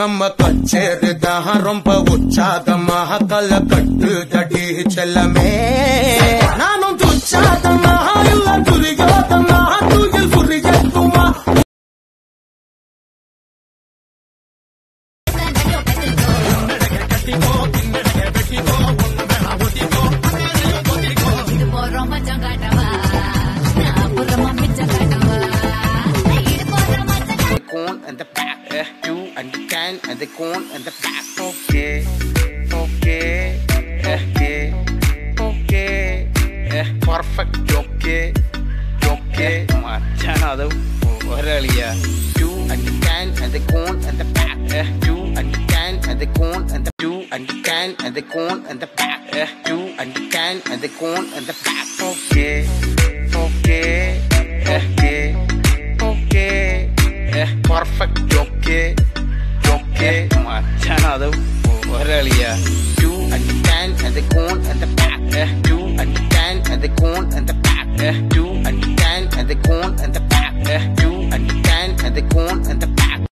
நம்ம கச்சேருதான் ரொம்ப உற்சாகமாக கல கட்டுதடி செல்லமே நானும் துச்சாதமாக இல்ல துரியோதமாக தூயில் குறியத்துமா and the corn and the back. Okay, okay, okay, okay, perfect. Okay, okay, macam ada orang lihat. You understand and the corn and the back. You understand and the corn and the you understand and the corn and the back. You understand and the corn and the back. Okay, okay, okay, okay, perfect. Okay. Okay, macam orang lihat. You understand and the corn and the back. You understand and the corn and the back. You understand and the corn.